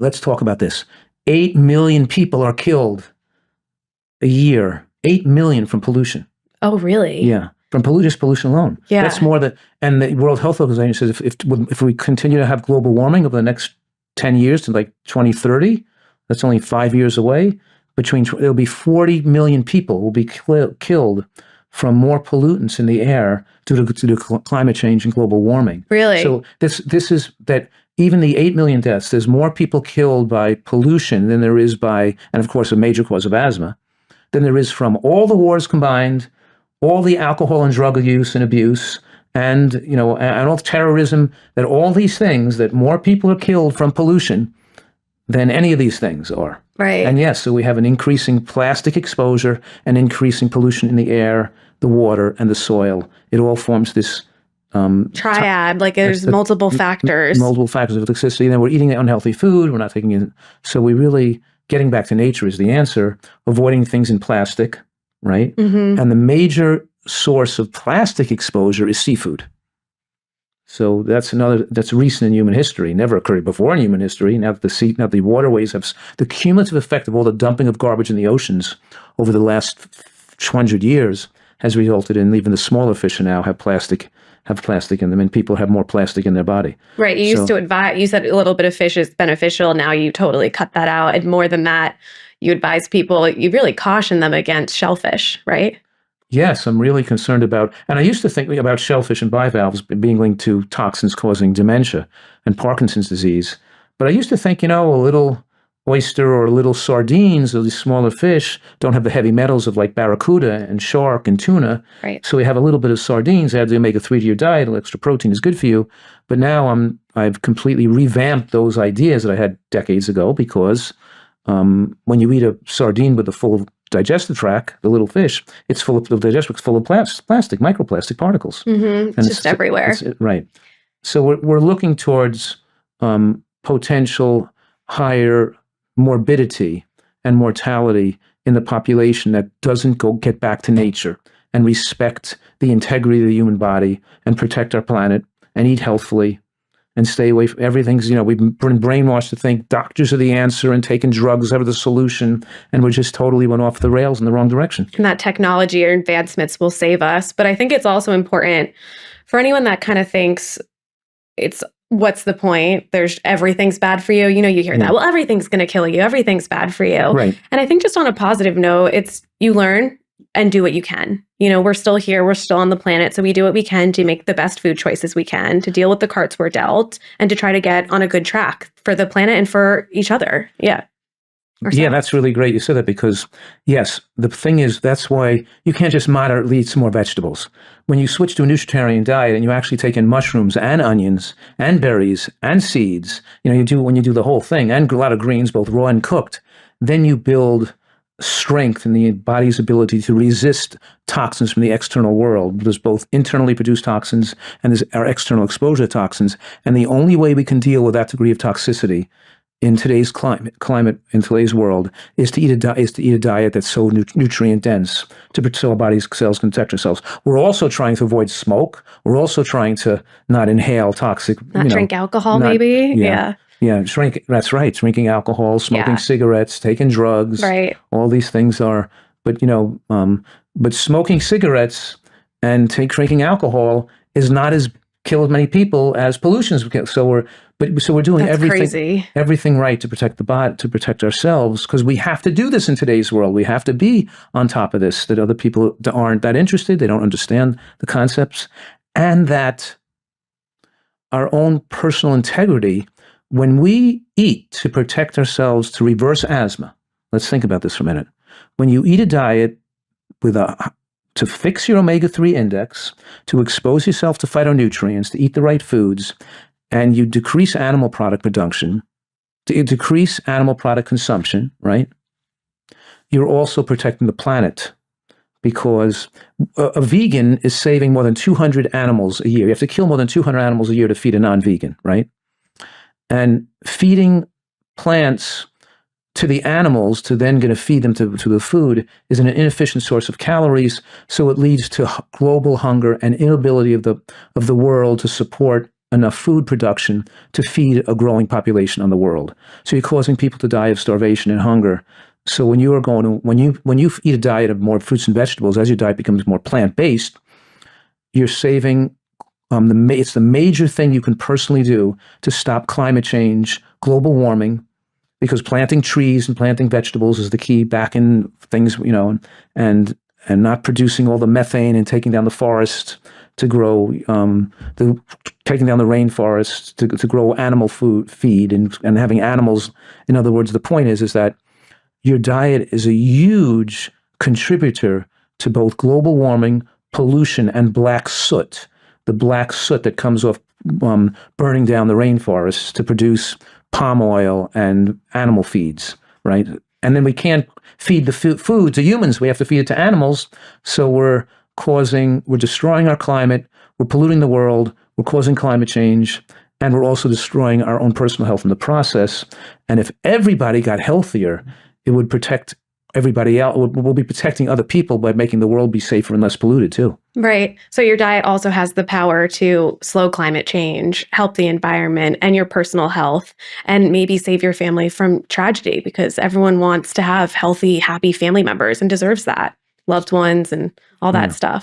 Let's talk about this. 8 million people are killed a year. 8 million from pollution. Oh, really? Yeah. From pollution alone. Yeah. That's more than, and the World Health Organization says if we continue to have global warming over the next 10 years to like 2030, that's only 5 years away, there'll be 40 million people will be killed from more pollutants in the air due to climate change and global warming. Really? So this is that even the 8 million deaths, there's more people killed by pollution than there is by, and of course a major cause of asthma, than there is from all the wars combined, all the alcohol and drug use and abuse, and and all the terrorism, that all these things, that more people are killed from pollution than any of these things are. Right. And yes, so we have an increasing plastic exposure and increasing pollution in the air, the water, and the soil. It all forms this triad, like there's multiple factors. Multiple factors of toxicity. And then we're eating unhealthy food, we're not taking in. So we really, getting back to nature is the answer, avoiding things in plastic, right? Mm-hmm. And the major source of plastic exposure is seafood. So that's recent in human history, never occurred before in human history. Now that the waterways have, the cumulative effect of all the dumping of garbage in the oceans over the last 200 years has resulted in even the smaller fish now have plastic in them, and people have more plastic in their body. Right, you used to advise, you said a little bit of fish is beneficial, now you totally cut that out. And more than that, you advise people, you really caution them against shellfish, right? Yes, I'm really concerned about, and I used to think about shellfish and bivalves being linked to toxins causing dementia and Parkinson's disease. But I used to think, a little oyster or little sardines or these smaller fish don't have the heavy metals of like barracuda and shark and tuna. Right. So we have a little bit of sardines, add the omega-3 to your diet, a little extra protein is good for you. But now I've completely revamped those ideas that I had decades ago, because when you eat a sardine with a full digestive tract, the little fish, it's full of plastic, microplastic particles. Mm-hmm. And it's everywhere. Right. So we're looking towards potential higher morbidity and mortality in the population that doesn't get back to nature and respect the integrity of the human body and protect our planet and eat healthfully and stay away from everything's, we've been brainwashed to think doctors are the answer and taking drugs are the solution, and we just totally went off the rails in the wrong direction. And that technology or advancements will save us. But I think it's also important for anyone that kind of thinks it's, what's the point? Everything's bad for you. You hear that, well, everything's going to kill you. Everything's bad for you. Right. And I think just on a positive note, it's you learn and do what you can. We're still here, we're still on the planet, so we do what we can to make the best food choices we can, to deal with the cards we're dealt, and to try to get on a good track for the planet and for each other. Yeah. Yeah, that's really great you said that, because yes, the thing is, that's why you can't just moderately eat some more vegetables. When you switch to a nutritarian diet and you actually take in mushrooms and onions and berries and seeds, when you do the whole thing, and a lot of greens, both raw and cooked, then you build strength in the body's ability to resist toxins from the external world. There's both internally produced toxins and there's our external exposure to toxins. And the only way we can deal with that degree of toxicity in today's climate, in today's world, is to eat a diet that's so nutrient dense so our body's cells can protect themselves. We're also trying to avoid smoke. We're also trying to not inhale toxic. Not drink alcohol, maybe. Yeah. Yeah, that's right. Drinking alcohol, smoking cigarettes, taking drugs. Right. All these things are, but smoking cigarettes and drinking alcohol is not as kill as many people as pollution. So we're doing everything right to protect the body, to protect ourselves, because we have to do this in today's world. We have to be on top of this, that other people aren't that interested. They don't understand the concepts, and that our own personal integrity. When we eat to protect ourselves, to reverse asthma, let's think about this for a minute. When you eat a diet to fix your omega-3 index, to expose yourself to phytonutrients, to eat the right foods, and you decrease animal product production, to decrease animal product consumption, right? You're also protecting the planet, because a vegan is saving more than 200 animals a year. You have to kill more than 200 animals a year to feed a non-vegan, right? And feeding plants to the animals to then going to feed them to the food is an inefficient source of calories. So it leads to global hunger and inability of the world to support enough food production to feed a growing population on the world. So you're causing people to die of starvation and hunger. So when you are going to, when you eat a diet of more fruits and vegetables, as your diet becomes more plant-based, you're saving. It's the major thing you can personally do to stop climate change, global warming, because planting trees and planting vegetables is the key back in things, you know, and not producing all the methane and taking down the forest to grow, taking down the rainforest to grow animal feed and having animals. In other words, the point is that your diet is a huge contributor to both global warming, pollution, and black soot. The black soot that comes off burning down the rainforests to produce palm oil and animal feeds, right? And then we can't feed the food to humans. We have to feed it to animals. So we're destroying our climate, we're polluting the world, we're causing climate change, and we're also destroying our own personal health in the process. And if everybody got healthier, it would protect everybody else. We'll be protecting other people by making the world be safer and less polluted too. Right. So your diet also has the power to slow climate change, help the environment and your personal health, and maybe save your family from tragedy, because everyone wants to have healthy, happy family members and deserves that. Loved ones and all that stuff.